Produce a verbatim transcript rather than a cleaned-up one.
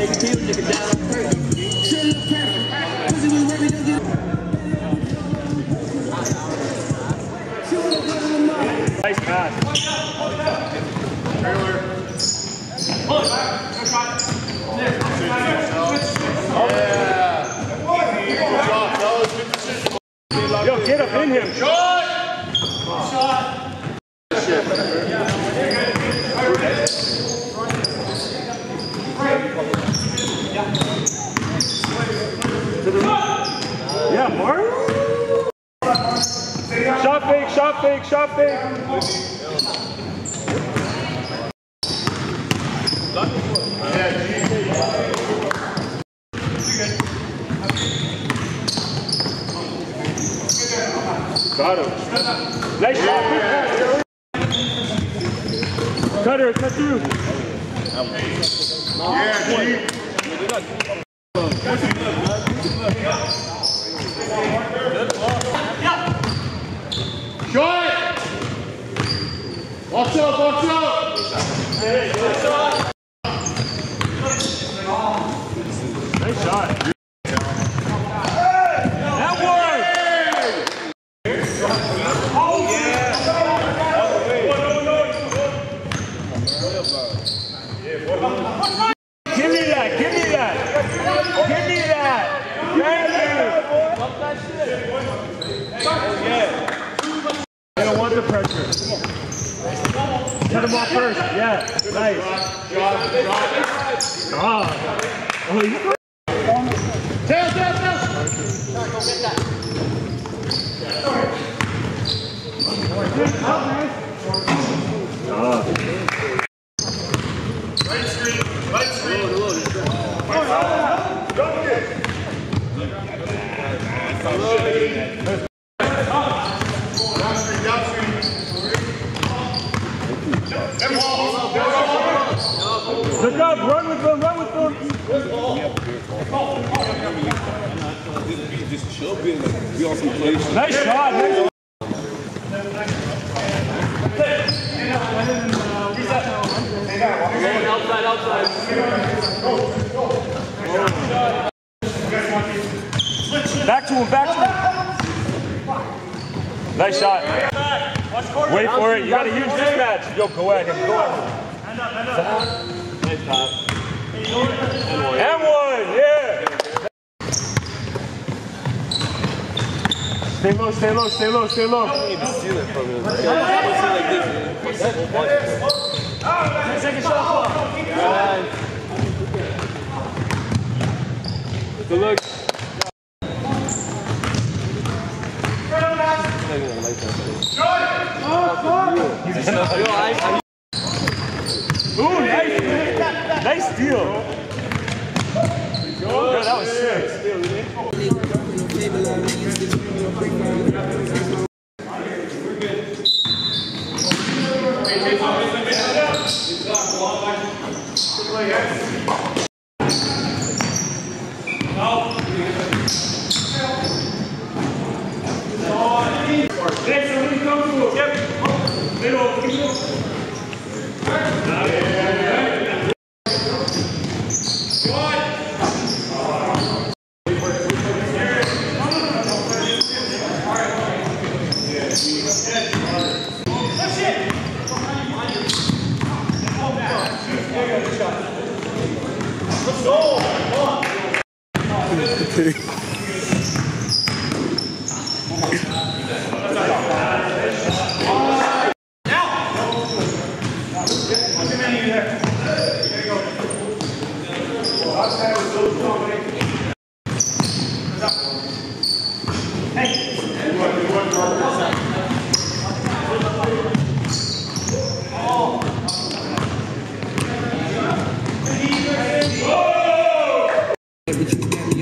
make a music down crazy. Shit look perfect. Pussy was working to get nice pass. Yeah. Yo, get up in him. Shot! Shot! Yeah, Mark? Shot fake, shot fake, shot fake. Got him. Nice shot. Cutter, cut through. Yeah, G. Watch out, watch out! Hey, good shot! Nice shot. Hey, that worked! Hey. Oh, yeah! Give me that, give me that! Give me that! Yeah! I don't want the pressure. Cut him off first, yeah, nice. Ah. Oh, you go. Tail, tail, tail. Right screen, right screen. Don't get it. Good job, run with them, run with them! Nice shot! Outside, outside. Back to him, back to him. Nice shot. Wait for it, you got a huge mismatch. Yo, go at him, go at him. Nice top. And one, yeah! Stay low, stay low, stay low, stay low. I don't even steal it from him. Second shot. Good look. Ooh, nice. Nice deal. Yo, that was sick. What you got?